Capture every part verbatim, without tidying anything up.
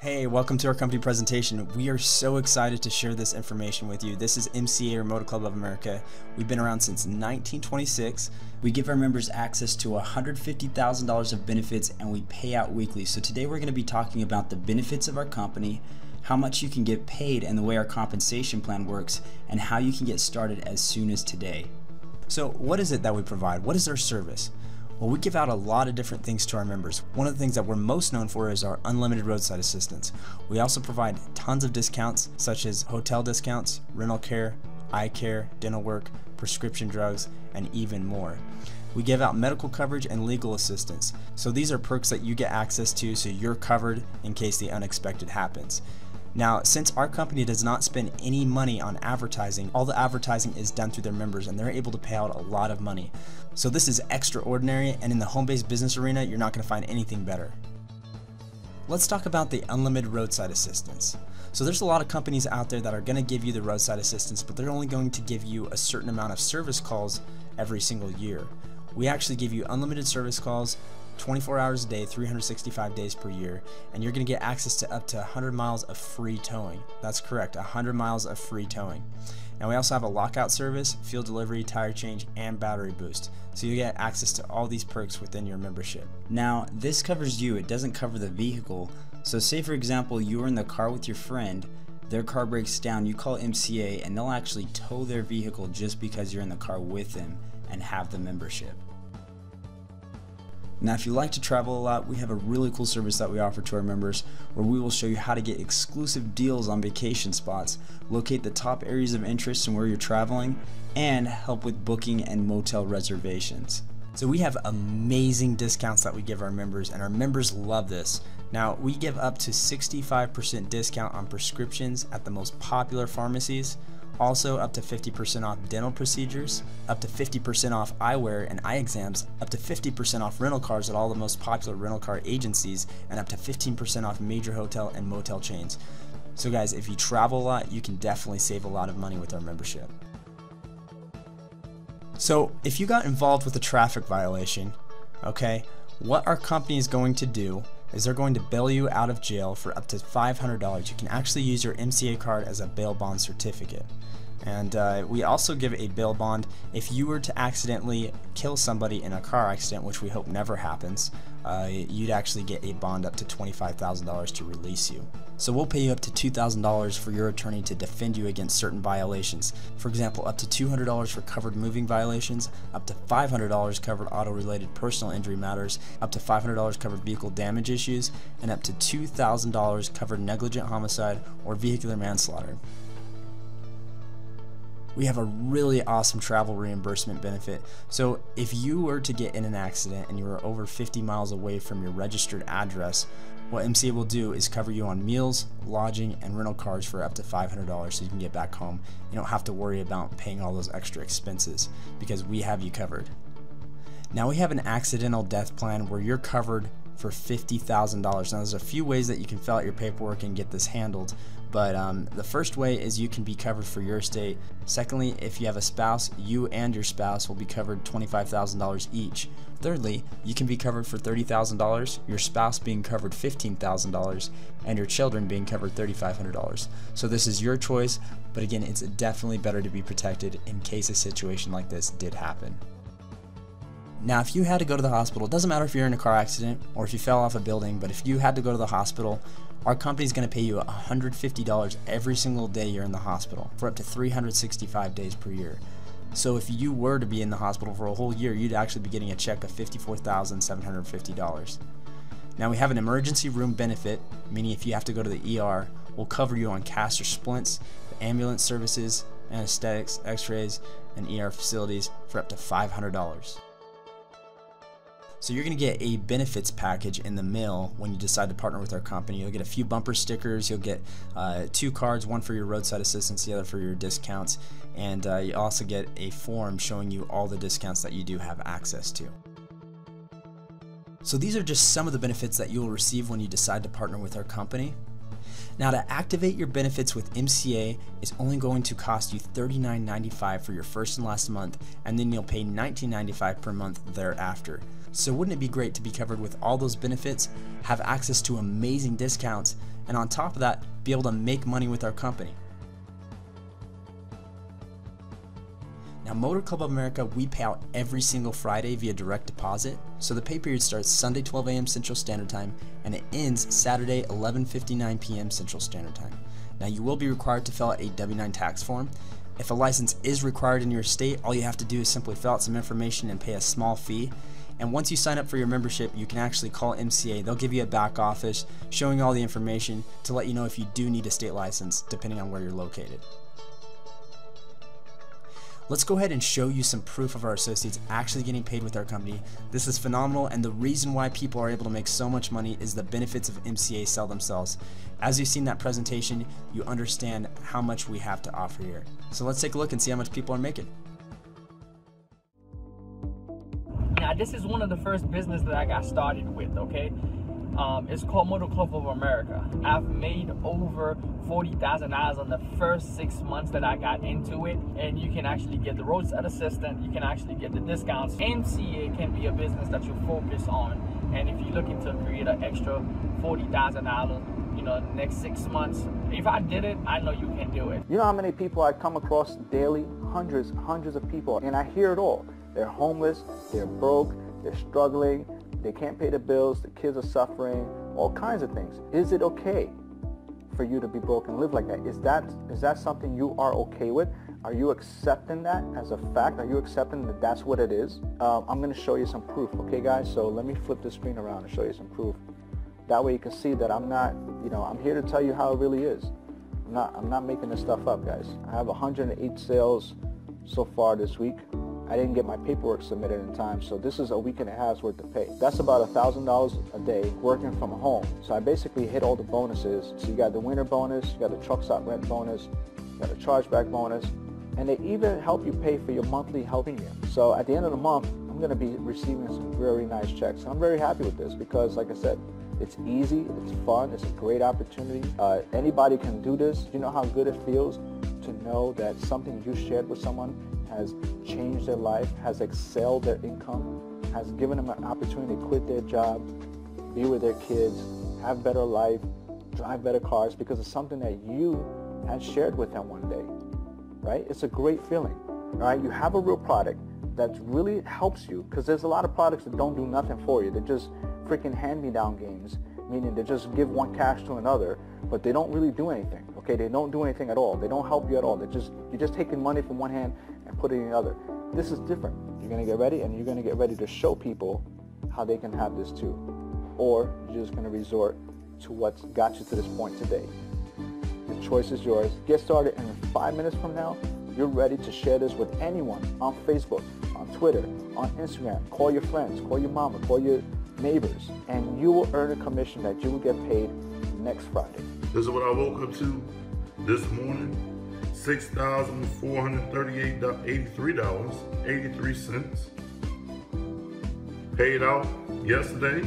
Hey, welcome to our company presentation. We are so excited to share this information with you. This is M C A or Motor Club of America. We've been around since nineteen twenty-six. We give our members access to one hundred fifty thousand dollars of benefits and we pay out weekly. So today we're going to be talking about the benefits of our company, how much you can get paid and the way our compensation plan works, and how you can get started as soon as today. So what is it that we provide? What is our service? Well, we give out a lot of different things to our members. One of the things that we're most known for is our unlimited roadside assistance. We also provide tons of discounts such as hotel discounts, rental care, eye care, dental work, prescription drugs, and even more. We give out medical coverage and legal assistance. So these are perks that you get access to so you're covered in case the unexpected happens. Now, since our company does not spend any money on advertising, all the advertising is done through their members and they're able to pay out a lot of money. So this is extraordinary, and in the home-based business arena, you're not gonna find anything better. Let's talk about the unlimited roadside assistance. So there's a lot of companies out there that are gonna give you the roadside assistance, but they're only going to give you a certain amount of service calls every single year. We actually give you unlimited service calls, twenty-four hours a day, three hundred sixty-five days per year, and you're gonna get access to up to one hundred miles of free towing. That's correct, one hundred miles of free towing. Now we also have a lockout service, fuel delivery, tire change, and battery boost. So you get access to all these perks within your membership. Now this covers you, it doesn't cover the vehicle. So say for example, you were in the car with your friend, their car breaks down, you call M C A and they'll actually tow their vehicle just because you're in the car with them and have the membership. Now if you like to travel a lot, we have a really cool service that we offer to our members where we will show you how to get exclusive deals on vacation spots, locate the top areas of interest and where you're traveling, and help with booking and motel reservations. So we have amazing discounts that we give our members and our members love this. Now we give up to sixty-five percent discount on prescriptions at the most popular pharmacies. Also up to fifty percent off dental procedures, up to fifty percent off eyewear and eye exams, up to fifty percent off rental cars at all the most popular rental car agencies, and up to fifteen percent off major hotel and motel chains. So guys, if you travel a lot, you can definitely save a lot of money with our membership. So if you got involved with a traffic violation, okay, what our company is going to do is they're going to bail you out of jail for up to five hundred dollars. You can actually use your M C A card as a bail bond certificate. And uh, we also give a bail bond if you were to accidentally kill somebody in a car accident, which we hope never happens. Uh, you'd actually get a bond up to twenty-five thousand dollars to release you. So we'll pay you up to two thousand dollars for your attorney to defend you against certain violations. For example, up to two hundred dollars for covered moving violations, up to five hundred dollars covered auto-related personal injury matters, up to five hundred dollars covered vehicle damage issues, and up to two thousand dollars covered negligent homicide or vehicular manslaughter. We have a really awesome travel reimbursement benefit. So if you were to get in an accident and you were over fifty miles away from your registered address, what M C A will do is cover you on meals, lodging, and rental cars for up to five hundred dollars so you can get back home. You don't have to worry about paying all those extra expenses because we have you covered. Now we have an accidental death plan where you're covered for fifty thousand dollars. Now there's a few ways that you can fill out your paperwork and get this handled, but um, the first way is you can be covered for your estate. Secondly, if you have a spouse, you and your spouse will be covered twenty-five thousand dollars each. Thirdly, you can be covered for thirty thousand dollars, your spouse being covered fifteen thousand dollars, and your children being covered thirty-five hundred dollars. So this is your choice, but again, it's definitely better to be protected in case a situation like this did happen. Now if you had to go to the hospital, it doesn't matter if you're in a car accident or if you fell off a building, but if you had to go to the hospital, our company's gonna pay you one hundred fifty dollars every single day you're in the hospital for up to three hundred sixty-five days per year. So if you were to be in the hospital for a whole year, you'd actually be getting a check of fifty-four thousand seven hundred fifty dollars. Now we have an emergency room benefit, meaning if you have to go to the E R, we'll cover you on casts or splints, the ambulance services, anesthetics, x-rays, and E R facilities for up to five hundred dollars. So you're gonna get a benefits package in the mail when you decide to partner with our company. You'll get a few bumper stickers, you'll get uh, two cards, one for your roadside assistance, the other for your discounts, and uh, you also get a form showing you all the discounts that you do have access to. So these are just some of the benefits that you'll receive when you decide to partner with our company. Now to activate your benefits with M C A, it's only going to cost you thirty-nine ninety-five for your first and last month, and then you'll pay nineteen ninety-five per month thereafter. So wouldn't it be great to be covered with all those benefits, have access to amazing discounts, and on top of that, be able to make money with our company? Now, Motor Club of America, we pay out every single Friday via direct deposit, so the pay period starts Sunday twelve A M Central Standard Time and it ends Saturday eleven fifty-nine P M Central Standard Time. Now, you will be required to fill out a W nine tax form. If a license is required in your state, all you have to do is simply fill out some information and pay a small fee. And once you sign up for your membership, you can actually call M C A. They'll give you a back office showing all the information to let you know if you do need a state license, depending on where you're located. Let's go ahead and show you some proof of our associates actually getting paid with our company. This is phenomenal, and the reason why people are able to make so much money is the benefits of M C A sell themselves. As you've seen that presentation, you understand how much we have to offer here. So let's take a look and see how much people are making. Now, this is one of the first business that I got started with, okay? Um, it's called Motor Club of America. I've made over forty thousand dollars on the first six months that I got into it, and you can actually get the roadside assistant, you can actually get the discounts. M C A can be a business that you focus on, and if you're looking to create an extra forty thousand dollars, you know, next six months, if I did it, I know you can do it. You know how many people I come across daily? Hundreds, hundreds of people, and I hear it all. They're homeless, they're broke, they're struggling, they can't pay the bills, the kids are suffering, all kinds of things. Is it okay for you to be broke and live like that? Is that is that something you are okay with? Are you accepting that as a fact? Are you accepting that that's what it is? Uh, I'm going to show you some proof, okay guys? So let me flip the screen around and show you some proof. That way you can see that I'm not, you know, I'm here to tell you how it really is. I'm not, I'm not making this stuff up, guys. I have one hundred eight sales so far this week. I didn't get my paperwork submitted in time, so this is a week and a half's worth of pay. That's about one thousand dollars a day working from home. So I basically hit all the bonuses. So you got the winter bonus, you got the truck stop rent bonus, you got the chargeback bonus, and they even help you pay for your monthly health premium. So at the end of the month, I'm going to be receiving some very nice checks. I'm very happy with this because, like I said, it's easy, it's fun, it's a great opportunity. Uh, anybody can do this. You know how good it feels to know that something you shared with someone has changed their life, has excelled their income, has given them an opportunity to quit their job, be with their kids, have better life, drive better cars because of something that you had shared with them one day, right? It's a great feeling, right? You have a real product that really helps you because there's a lot of products that don't do nothing for you. They're just freaking hand-me-down games, meaning they just give one cash to another, but they don't really do anything, okay? They don't do anything at all. They don't help you at all. They're just, you're just taking money from one hand and putting it in the other. This is different. You're going to get ready, and you're going to get ready to show people how they can have this too. Or you're just going to resort to what's got you to this point today. The choice is yours. Get started, and in five minutes from now, you're ready to share this with anyone on Facebook, on Twitter, on Instagram. Call your friends, call your mama, call your neighbors, and you will earn a commission that you will get paid next Friday. This is what I woke up to this morning. six thousand four hundred thirty-eight dollars and eighty-three cents. Paid out yesterday.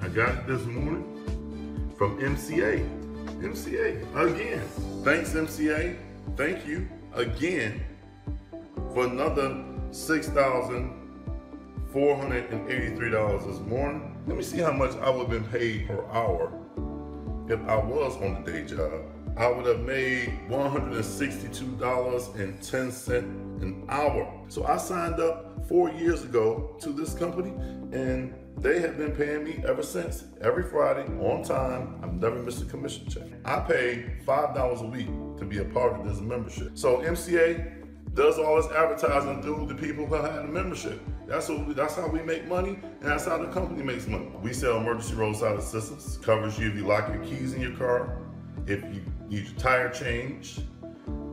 I got it this morning from M C A. M C A, again, thanks M C A. Thank you again for another six thousand four hundred eighty-three dollars this morning. Let me see how much I would have been paid per hour if I was on the day job. I would have made one hundred sixty-two dollars and ten cents an hour. So I signed up four years ago to this company, and they have been paying me ever since. Every Friday, on time. I've never missed a commission check. I pay five dollars a week to be a part of this membership. So M C A does all this advertising through the people who have the membership. That's, what we, that's how we make money, and that's how the company makes money. We sell emergency roadside assistance, covers you if you lock your keys in your car, if you need your tire change,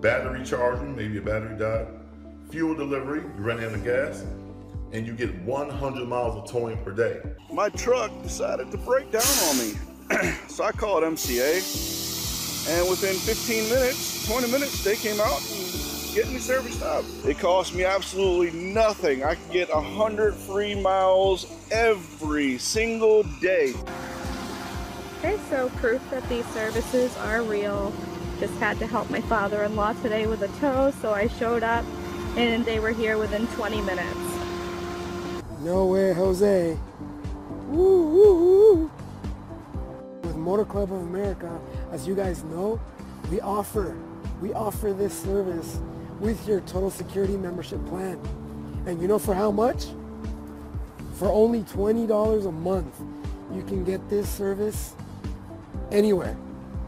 battery charging, maybe your battery died, fuel delivery, you run out of gas, and you get one hundred miles of towing per day. My truck decided to break down on me. So I called M C A, and within fifteen minutes, twenty minutes, they came out and getting me serviced up. It cost me absolutely nothing. I could get one hundred free miles every single day. Okay, so proof that these services are real. Just had to help my father-in-law today with a tow, so I showed up and they were here within twenty minutes. Nowhere Jose. Woo, woo, woo. With Motor Club of America, as you guys know, we offer, we offer this service with your Total Security membership plan. And you know for how much? For only twenty dollars a month, you can get this service anywhere,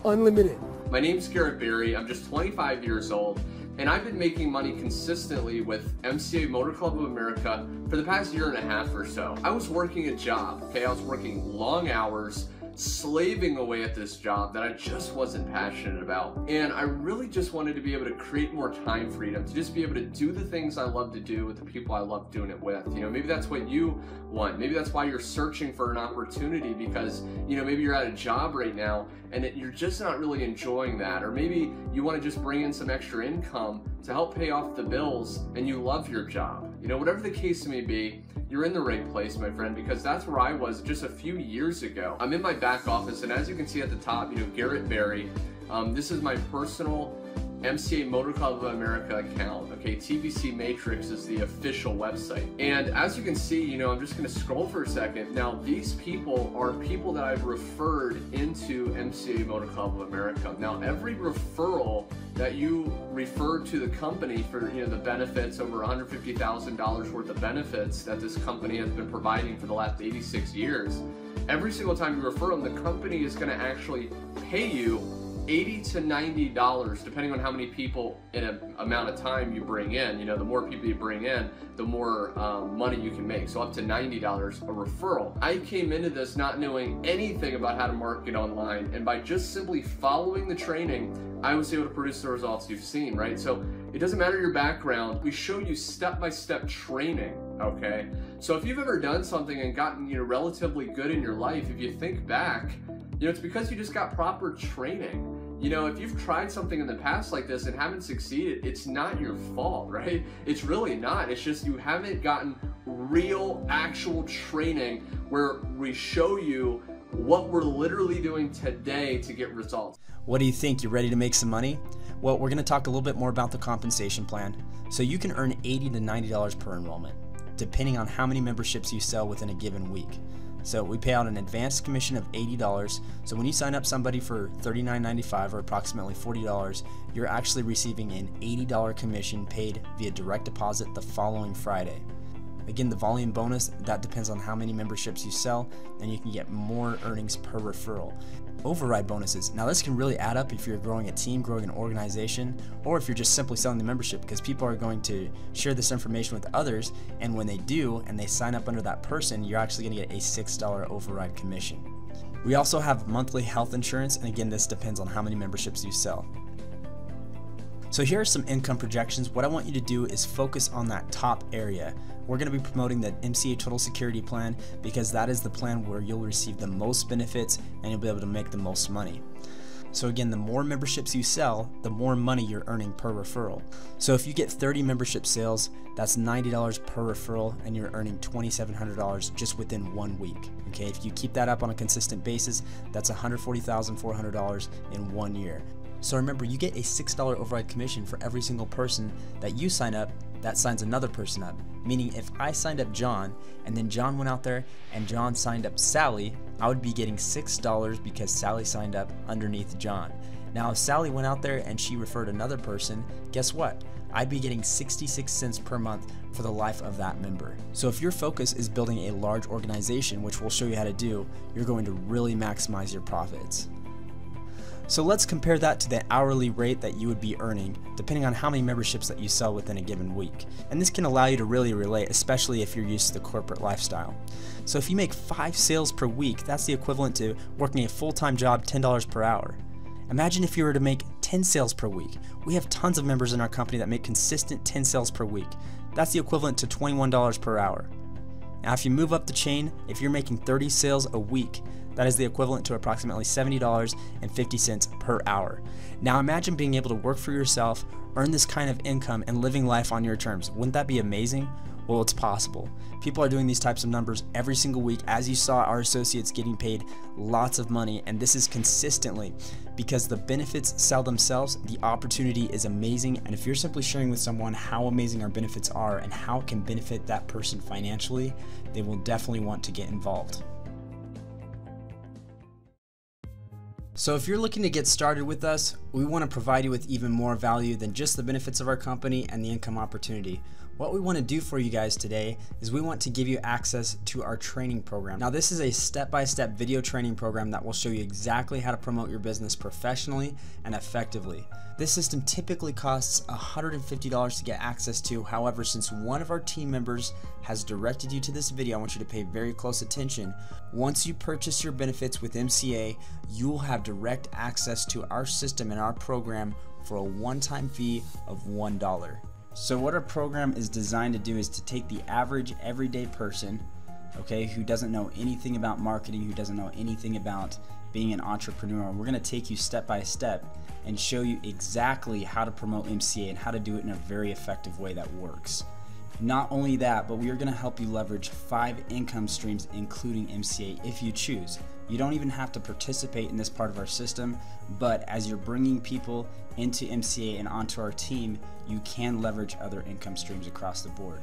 unlimited. My name's Garrett Berry, I'm just twenty-five years old, and I've been making money consistently with M C A Motor Club of America for the past year and a half or so. I was working a job, okay? I was working long hours, slaving away at this job that I just wasn't passionate about. And I really just wanted to be able to create more time freedom, to just be able to do the things I love to do with the people I love doing it with. You know, maybe that's what you want. Maybe that's why you're searching for an opportunity, because, you know, maybe you're at a job right now and it, you're just not really enjoying that. Or maybe you want to just bring in some extra income to help pay off the bills and you love your job. You know, whatever the case may be, you're in the right place, my friend, because that's where I was just a few years ago. I'm in my back office, and as you can see at the top, you know, Garrett Berry. Um, this is my personal M C A Motor Club of America account. Okay, T V C Matrix is the official website. And as you can see, you know, I'm just gonna scroll for a second. Now, these people are people that I've referred into M C A Motor Club of America. Now, every referral that you refer to the company for, you know, the benefits, over one hundred fifty thousand dollars worth of benefits that this company has been providing for the last eighty-six years, every single time you refer them, the company is gonna actually pay you eighty to ninety dollars, depending on how many people in an amount of time you bring in. You know, the more people you bring in, the more um, money you can make. So up to ninety dollars a referral. I came into this not knowing anything about how to market online, and by just simply following the training, I was able to produce the results you've seen, right? So it doesn't matter your background, we show you step-by-step training, okay? So if you've ever done something and gotten, you know, relatively good in your life, if you think back, you know, it's because you just got proper training. You know, if you've tried something in the past like this and haven't succeeded, it's not your fault, right? It's really not. It's just you haven't gotten real, actual training where we show you what we're literally doing today to get results. What do you think? You ready to make some money? Well, we're going to talk a little bit more about the compensation plan. So you can earn eighty to ninety dollars per enrollment, depending on how many memberships you sell within a given week. So we pay out an advanced commission of eighty dollars. So when you sign up somebody for thirty-nine ninety-five, or approximately forty dollars, you're actually receiving an eighty dollar commission paid via direct deposit the following Friday. Again, the volume bonus, that depends on how many memberships you sell, and you can get more earnings per referral. Override bonuses. Now this can really add up if you're growing a team, growing an organization, or if you're just simply selling the membership, because people are going to share this information with others, and when they do and they sign up under that person, you're actually going to get a six dollar override commission. We also have monthly health insurance, and again, this depends on how many memberships you sell. So here are some income projections. What I want you to do is focus on that top area. We're going to be promoting the M C A Total Security Plan, because that is the plan where you'll receive the most benefits and you'll be able to make the most money. So again, the more memberships you sell, the more money you're earning per referral. So if you get thirty membership sales, that's ninety dollars per referral, and you're earning twenty-seven hundred dollars just within one week. Okay, if you keep that up on a consistent basis, that's one hundred forty thousand four hundred dollars in one year. So remember, you get a six dollar override commission for every single person that you sign up that signs another person up. Meaning if I signed up John, and then John went out there and John signed up Sally, I would be getting six dollars because Sally signed up underneath John. Now if Sally went out there and she referred another person, guess what? I'd be getting sixty-six cents per month for the life of that member. So if your focus is building a large organization, which we'll show you how to do, you're going to really maximize your profits. So let's compare that to the hourly rate that you would be earning, depending on how many memberships that you sell within a given week. And this can allow you to really relate, especially if you're used to the corporate lifestyle. So if you make five sales per week, that's the equivalent to working a full-time job, ten dollars per hour. Imagine if you were to make ten sales per week. We have tons of members in our company that make consistent ten sales per week. That's the equivalent to twenty-one dollars per hour. Now, if you move up the chain, if you're making thirty sales a week, that is the equivalent to approximately seventy dollars and fifty cents per hour. Now imagine being able to work for yourself, earn this kind of income, and living life on your terms. Wouldn't that be amazing? Well, it's possible. People are doing these types of numbers every single week. As you saw, our associates getting paid lots of money, and this is consistently. because the benefits sell themselves. The opportunity is amazing. And if you're simply sharing with someone how amazing our benefits are and how it can benefit that person financially, they will definitely want to get involved. So if you're looking to get started with us, we want to provide you with even more value than just the benefits of our company and the income opportunity. What we want to do for you guys today is we want to give you access to our training program. Now, this is a step-by-step video training program that will show you exactly how to promote your business professionally and effectively. This system typically costs one hundred fifty dollars to get access to. However, since one of our team members has directed you to this video, I want you to pay very close attention. Once you purchase your benefits with M C A, you will have direct access to our system and our program for a one-time fee of one dollar. So what our program is designed to do is to take the average everyday person, okay, who doesn't know anything about marketing, who doesn't know anything about being an entrepreneur. We're going to take you step by step and show you exactly how to promote M C A and how to do it in a very effective way that works. Not only that, but we are going to help you leverage five income streams, including M C A, if you choose. You don't even have to participate in this part of our system, but as you're bringing people into M C A and onto our team, you can leverage other income streams across the board.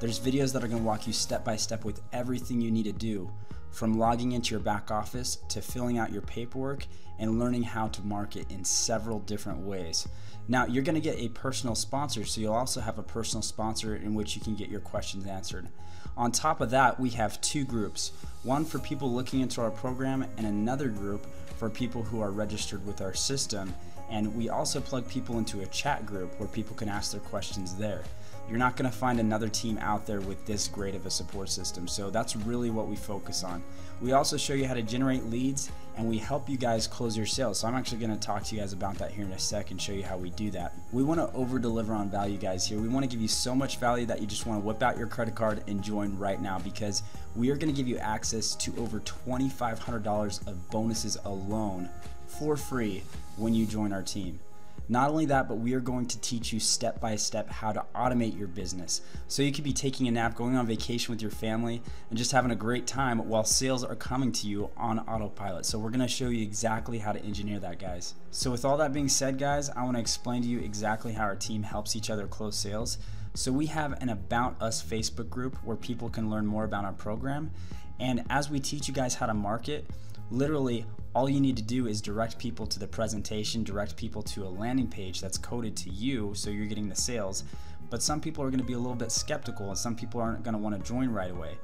There's videos that are going to walk you step by step with everything you need to do, from logging into your back office to filling out your paperwork and learning how to market in several different ways. Now, you're going to get a personal sponsor, so you'll also have a personal sponsor in which you can get your questions answered. On top of that, we have two groups, one for people looking into our program and another group for people who are registered with our system. And we also plug people into a chat group where people can ask their questions there. You're not going to find another team out there with this great of a support system, so that's really what we focus on. We also show you how to generate leads, and we help you guys close your sales. So I'm actually going to talk to you guys about that here in a second, show you how we do that. We want to over deliver on value, guys, here. We want to give you so much value that you just want to whip out your credit card and join right now, because we are going to give you access to over twenty-five hundred dollars of bonuses alone for free when you join our team. Not only that, but we are going to teach you step by step how to automate your business. So you could be taking a nap, going on vacation with your family, and just having a great time while sales are coming to you on autopilot. So we're going to show you exactly how to engineer that, guys. So with all that being said, guys, I want to explain to you exactly how our team helps each other close sales. So we have an About Us Facebook group where people can learn more about our program. And as we teach you guys how to market, literally all you need to do is direct people to the presentation, direct people to a landing page that's coded to you, so you're getting the sales. But some people are going to be a little bit skeptical, and some people aren't going to want to join right away.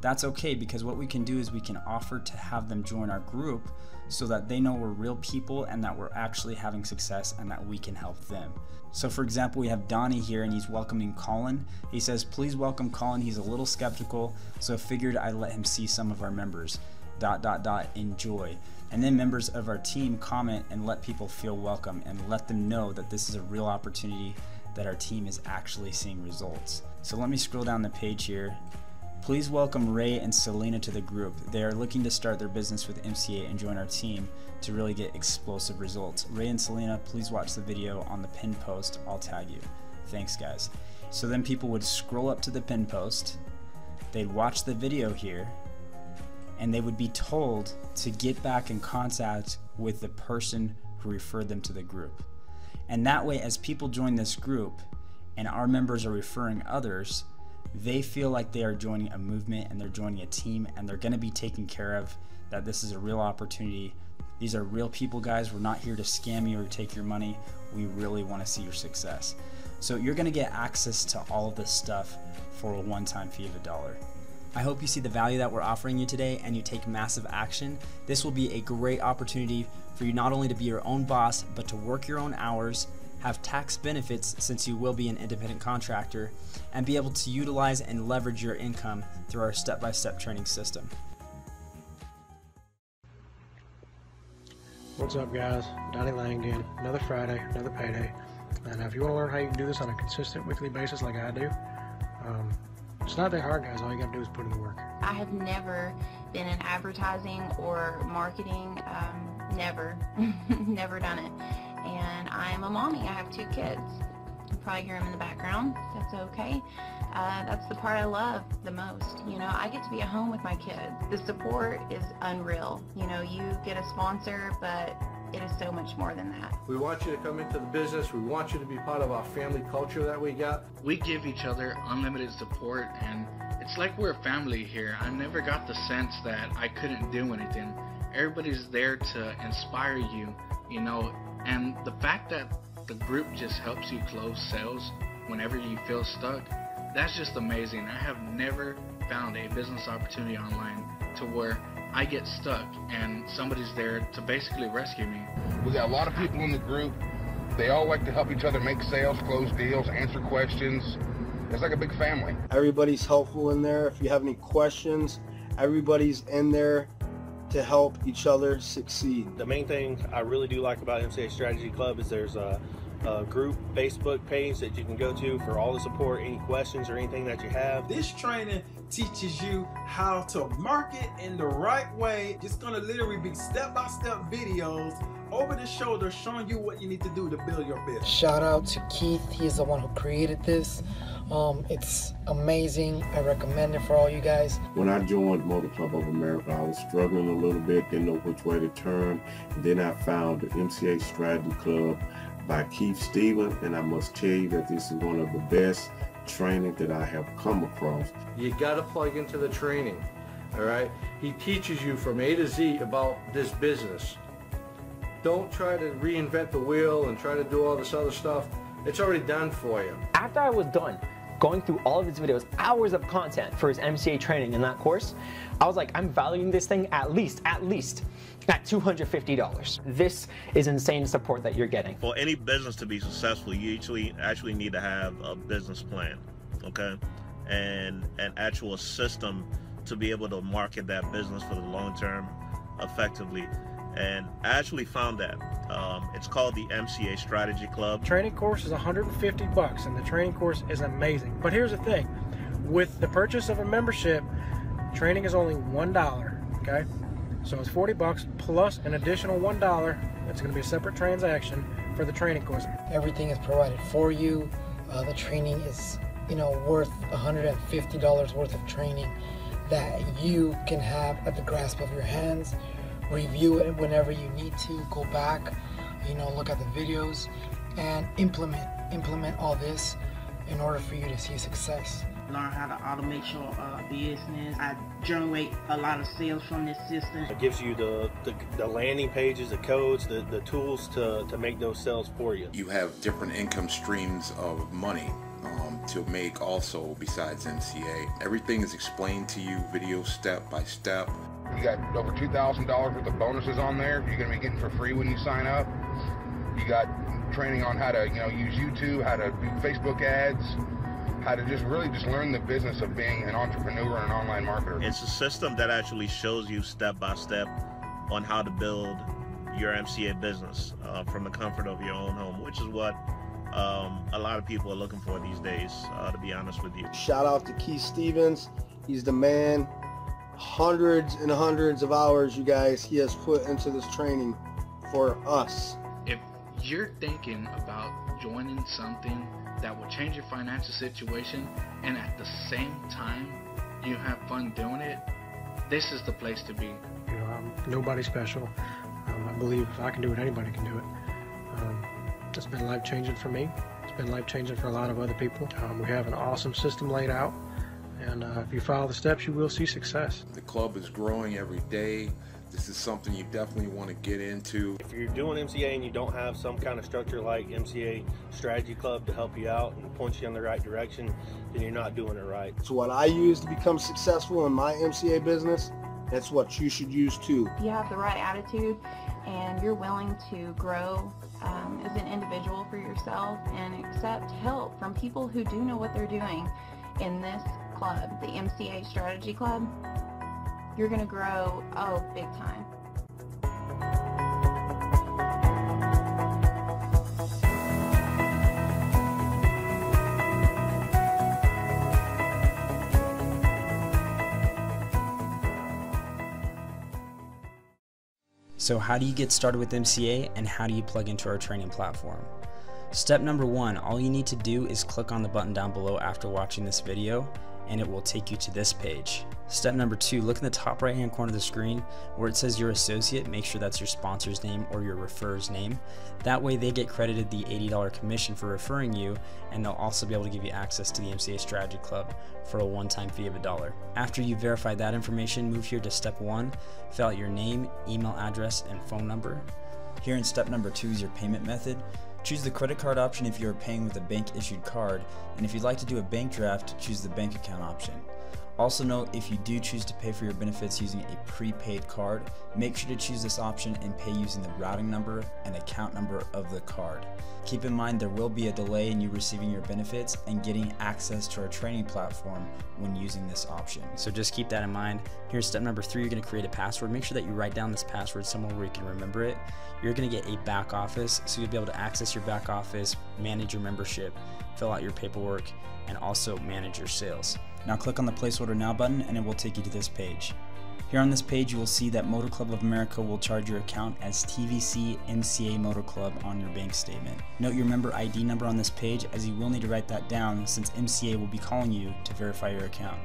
That's okay, because what we can do is we can offer to have them join our group so that they know we're real people and that we're actually having success and that we can help them. So for example, we have Donnie here, and he's welcoming Colin. He says, "Please welcome Colin. He's a little skeptical, so I figured I'd let him see some of our members. Dot dot dot enjoy." And then members of our team comment and let people feel welcome and let them know that this is a real opportunity, that our team is actually seeing results. So let me scroll down the page here. Please welcome Ray and Selena to the group. They are looking to start their business with M C A and join our team to really get explosive results. Ray and Selena, please watch the video on the pin post. I'll tag you. Thanks, guys. So then people would scroll up to the pin post. They'd watch the video here, and they would be told to get back in contact with the person who referred them to the group. And that way, as people join this group and our members are referring others, they feel like they are joining a movement and they're joining a team, and they're going to be taken care of, that this is a real opportunity. These are real people, guys. We're not here to scam you or take your money. We really want to see your success. So you're going to get access to all of this stuff for a one-time fee of a dollar. I hope you see the value that we're offering you today and you take massive action. This will be a great opportunity for you not only to be your own boss, but to work your own hours, have tax benefits since you will be an independent contractor, and be able to utilize and leverage your income through our step-by-step training system. What's up, guys? Donnie Lang again. Another Friday, another payday. And if you want to learn how you can do this on a consistent weekly basis like I do, um, it's not that hard, guys. All you gotta do is put in the work. I have never been in advertising or marketing, um, never, never done it. And I'm a mommy. I have two kids. You probably hear them in the background. That's okay. Uh, that's the part I love the most. You know, I get to be at home with my kids. The support is unreal. You know, you get a sponsor, but it is so much more than that. We want you to come into the business. We want you to be part of our family culture that we got. We give each other unlimited support, and it's like we're a family here. I never got the sense that I couldn't do anything. Everybody's there to inspire you, you know, and the fact that the group just helps you close sales whenever you feel stuck, that's just amazing. I have never found a business opportunity online to where I get stuck and somebody's there to basically rescue me. We got a lot of people in the group. They all like to help each other make sales, close deals, answer questions. It's like a big family. Everybody's helpful in there. If you have any questions, everybody's in there to help each other succeed. The main thing I really do like about M C A Strategy Club is there's a, a group Facebook page that you can go to for all the support, any questions or anything that you have. This training teaches you how to market in the right way. It's gonna literally be step-by-step videos over the shoulder showing you what you need to do to build your business. Shout out to Keith, he's the one who created this. Um, it's amazing. I recommend it for all you guys. When I joined Motor Club of America, I was struggling a little bit, didn't know which way to turn. And then I found the M C A Strategy Club by Keith Stevens, and I must tell you that this is one of the best training that I have come across. You gotta plug into the training, all right? He teaches you from A to Z about this business. Don't try to reinvent the wheel and try to do all this other stuff. It's already done for you. After I was done going through all of his videos, hours of content for his M C A training in that course, I was like, I'm valuing this thing at least, at least at two hundred fifty dollars. This is insane support that you're getting. For any business to be successful, you actually, actually need to have a business plan, okay? And an actual system to be able to market that business for the long term effectively. And I actually found that. Um, it's called the M C A Strategy Club. Training course is one hundred fifty bucks, and the training course is amazing. But here's the thing. With the purchase of a membership, training is only one dollar, okay? So it's forty bucks plus an additional one dollar. That's gonna be a separate transaction for the training course. Everything is provided for you. Uh, the training is, you know, worth one hundred fifty dollars worth of training that you can have at the grasp of your hands. Review it whenever you need to, go back, you know, look at the videos and implement, implement all this in order for you to see success. Learn how to automate your uh, business. I generate a lot of sales from this system. It gives you the, the, the landing pages, the codes, the, the tools to, to make those sales for you. You have different income streams of money um, to make also besides M C A. Everything is explained to you video step by step. You got over two thousand dollars worth of bonuses on there you're going to be getting for free when you sign up. You got training on how to, you know, use YouTube, how to do Facebook ads, how to just really just learn the business of being an entrepreneur and an online marketer. It's a system that actually shows you step by step on how to build your M C A business uh, from the comfort of your own home, which is what um, a lot of people are looking for these days, uh, to be honest with you. Shout out to Keith Stevens. He's the man. Hundreds and hundreds of hours, you guys, he has put into this training for us. If you're thinking about joining something that will change your financial situation and at the same time you have fun doing it, this is the place to be. You know, I'm nobody special. Um, I believe if I can do it, anybody can do it. Um, it's been life-changing for me. It's been life-changing for a lot of other people. Um, we have an awesome system laid out. And uh, if you follow the steps, you will see success. The club is growing every day. This is something you definitely want to get into. If you're doing M C A and you don't have some kind of structure like M C A Strategy Club to help you out and point you in the right direction, then you're not doing it right. It's what I use to become successful in my M C A business. That's what you should use too. You have the right attitude and you're willing to grow um, as an individual for yourself and accept help from people who do know what they're doing in this club, the M C A Strategy Club, you're going to grow, oh, big time. So how do you get started with M C A and how do you plug into our training platform? Step number one, all you need to do is click on the button down below after watching this video and it will take you to this page. Step number two, look in the top right hand corner of the screen where it says your associate, make sure that's your sponsor's name or your referrer's name. That way they get credited the eighty dollar commission for referring you, and they'll also be able to give you access to the M C A Strategy Club for a one-time fee of a dollar. After you verify that information, move here to step one, fill out your name, email address, and phone number. Here in step number two is your payment method. Choose the credit card option if you are paying with a bank-issued card, and if you'd like to do a bank draft, choose the bank account option. Also note, if you do choose to pay for your benefits using a prepaid card, make sure to choose this option and pay using the routing number and account number of the card. Keep in mind there will be a delay in you receiving your benefits and getting access to our training platform when using this option. So just keep that in mind. Here's step number three, you're gonna create a password. Make sure that you write down this password somewhere where you can remember it. You're gonna get a back office, so you'll be able to access your back office, manage your membership, fill out your paperwork, and also manage your sales. Now click on the Place Order Now button and it will take you to this page. Here on this page you will see that Motor Club of America will charge your account as T V C M C A Motor Club on your bank statement. Note your member I D number on this page, as you will need to write that down since M C A will be calling you to verify your account.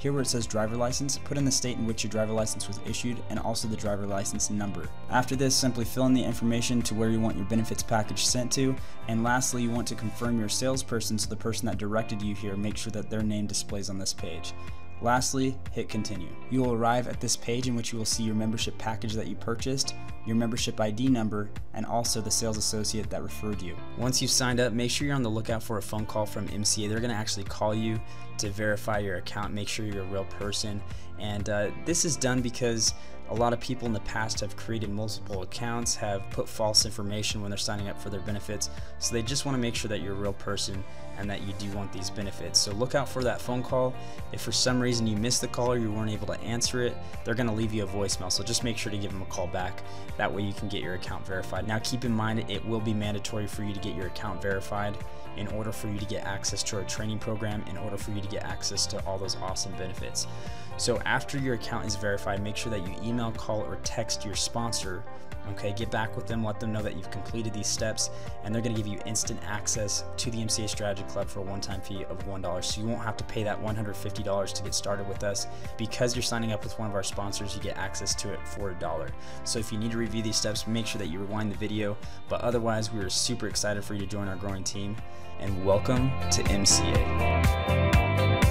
Here where it says driver license, put in the state in which your driver license was issued and also the driver license number. After this, simply fill in the information to where you want your benefits package sent to. And lastly, you want to confirm your salesperson, so the person that directed you here, make sure that their name displays on this page. Lastly, hit continue. You will arrive at this page in which you will see your membership package that you purchased, your membership I D number, and also the sales associate that referred you. Once you've signed up, make sure you're on the lookout for a phone call from M C A. They're gonna actually call you to verify your account, make sure you're a real person. And uh, this is done because a lot of people in the past have created multiple accounts, have put false information when they're signing up for their benefits. So they just wanna make sure that you're a real person and that you do want these benefits. So look out for that phone call. If for some reason you missed the call or you weren't able to answer it, they're gonna leave you a voicemail, so just make sure to give them a call back. That way you can get your account verified. Now keep in mind, it will be mandatory for you to get your account verified in order for you to get access to our training program, in order for you to get access to all those awesome benefits. So after your account is verified, make sure that you email, call, or text your sponsor. Okay, get back with them, let them know that you've completed these steps, and they're gonna give you instant access to the M C A Strategy Club for a one-time fee of one dollar. So you won't have to pay that one hundred fifty dollars to get started with us. Because you're signing up with one of our sponsors, you get access to it for a dollar. So if you need to review these steps, make sure that you rewind the video. But otherwise, we are super excited for you to join our growing team, and welcome to M C A.